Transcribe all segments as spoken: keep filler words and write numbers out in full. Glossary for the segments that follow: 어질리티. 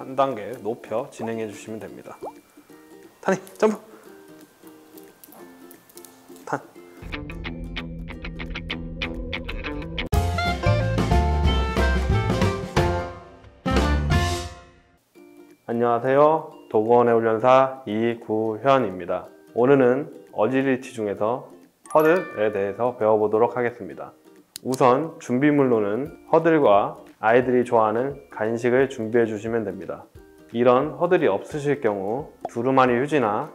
한 단계 높여 진행해 주시면 됩니다. 탄이 점프! 탄! 안녕하세요. 도구원의 훈련사 이구현입니다. 오늘은 어질리티 중에서 허들에 대해서 배워보도록 하겠습니다. 우선 준비물로는 허들과 아이들이 좋아하는 간식을 준비해 주시면 됩니다. 이런 허들이 없으실 경우 두루마리 휴지나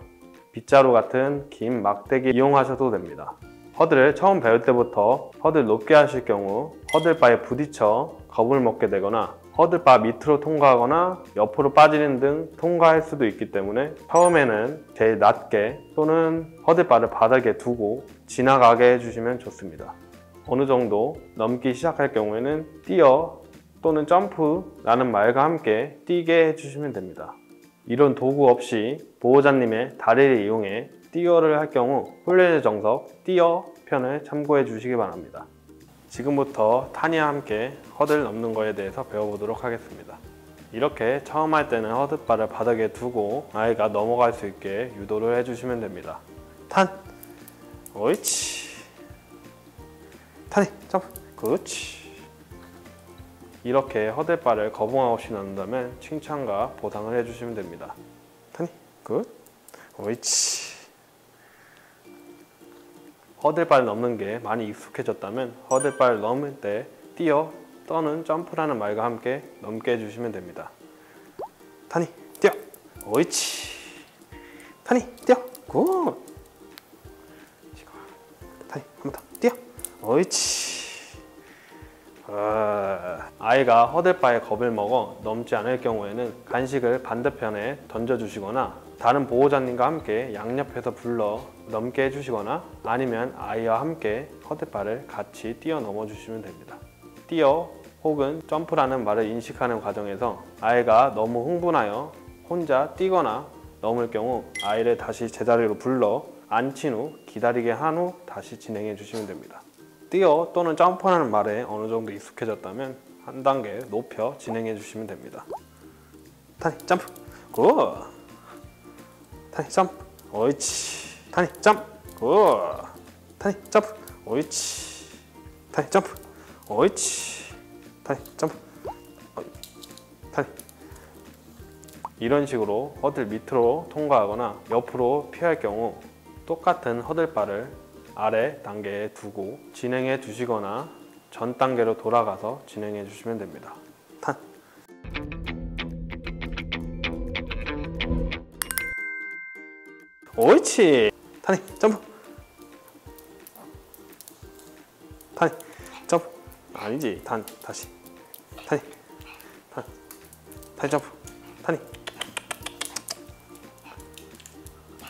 빗자루 같은 긴 막대기 이용하셔도 됩니다. 허들을 처음 배울 때부터 허들 높게 하실 경우 허들바에 부딪혀 겁을 먹게 되거나 허들바 밑으로 통과하거나 옆으로 빠지는 등 통과할 수도 있기 때문에 처음에는 제일 낮게 또는 허들바를 바닥에 두고 지나가게 해주시면 좋습니다. 어느 정도 넘기 시작할 경우에는 뛰어 또는 점프라는 말과 함께 뛰게 해주시면 됩니다. 이런 도구 없이 보호자님의 다리를 이용해 뛰어를 할 경우 훈련의 정석 뛰어 편을 참고해 주시기 바랍니다. 지금부터 탄이와 함께 허들 넘는 거에 대해서 배워보도록 하겠습니다. 이렇게 처음 할 때는 허들바를 바닥에 두고 아이가 넘어갈 수 있게 유도를 해주시면 됩니다. 탄! 옳지! 탄이! 점프! 그렇지! 이렇게 허들바를 거부감 없이 넣는다면 칭찬과 보상을 해주시면 됩니다. 탄이! 굿! 옳지! 허들바를 넘는 게 많이 익숙해졌다면 허들바를 넘을 때 뛰어 또는 점프라는 말과 함께 넘게 해주시면 됩니다. 탄이 뛰어! 옳지! 탄이 뛰어! 굿! 탄이 한 번 더 뛰어! 옳지! 아... 아이가 허들바에 겁을 먹어 넘지 않을 경우에는 간식을 반대편에 던져주시거나 다른 보호자님과 함께 양옆에서 불러 넘게 해주시거나 아니면 아이와 함께 허들바를 같이 뛰어넘어 주시면 됩니다. 뛰어 혹은 점프라는 말을 인식하는 과정에서 아이가 너무 흥분하여 혼자 뛰거나 넘을 경우 아이를 다시 제자리로 불러 앉힌 후 기다리게 한 후 다시 진행해 주시면 됩니다. 뛰어 또는 점프라는 말에 어느 정도 익숙해졌다면 한 단계 높여 진행해 주시면 됩니다. 탄이 점프! 굿! 탄이 점프! 옳지! 탄이 점프! 굿! 탄이 점프! 옳지! 탄이 점프! 옳지! 탄이 점프! 탄이! 이런 식으로 허들 밑으로 통과하거나 옆으로 피할 경우 똑같은 허들바를 아래 단계에 두고 진행해 주시거나 전 단계로 돌아가서 진행해 주시면 됩니다. 탄! 옳지! 탄이 점프! 탄이 점프! 아니지! 탄! 다시! 탄이! 탄! 탄이 점프! 탄이!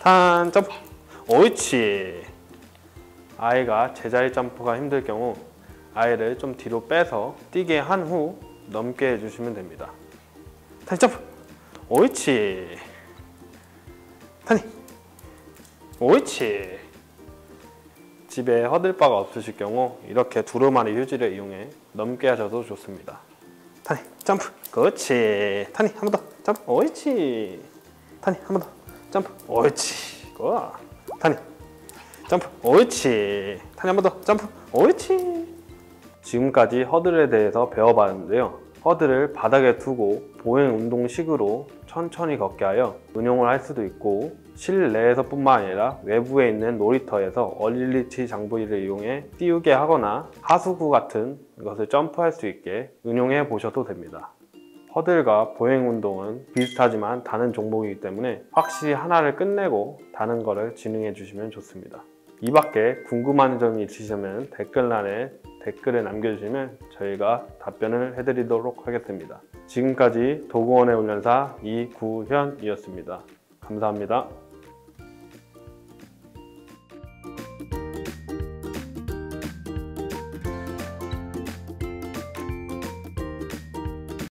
탄! 점프! 옳지! 아이가 제자리 점프가 힘들 경우 아이를 좀 뒤로 빼서 뛰게 한 후 넘게 해주시면 됩니다. 탄이 점프! 옳지! 탄이! 옳지! 집에 허들바가 없으실 경우 이렇게 두루마리 휴지를 이용해 넘게 하셔도 좋습니다. 탄이 점프! 그렇지! 탄이 한 번 더! 점프! 옳지! 탄이 한 번 더! 점프! 옳지! 고! 탄이! 점프! 옳지! 탄이 한 번 더! 점프! 옳지! 지금까지 허들에 대해서 배워봤는데요. 허들을 바닥에 두고 보행 운동식으로 천천히 걷게 하여 응용을 할 수도 있고 실내에서 뿐만 아니라 외부에 있는 놀이터에서 어질리티 장부위를 이용해 띄우게 하거나 하수구 같은 것을 점프할 수 있게 응용해 보셔도 됩니다. 허들과 보행 운동은 비슷하지만 다른 종목이기 때문에 확실히 하나를 끝내고 다른 거를 진행해 주시면 좋습니다. 이 밖에 궁금한 점이 있으시면 댓글란에 댓글을 남겨주시면 저희가 답변을 해드리도록 하겠습니다. 지금까지 도구원의 훈련사 이구현이었습니다. 감사합니다.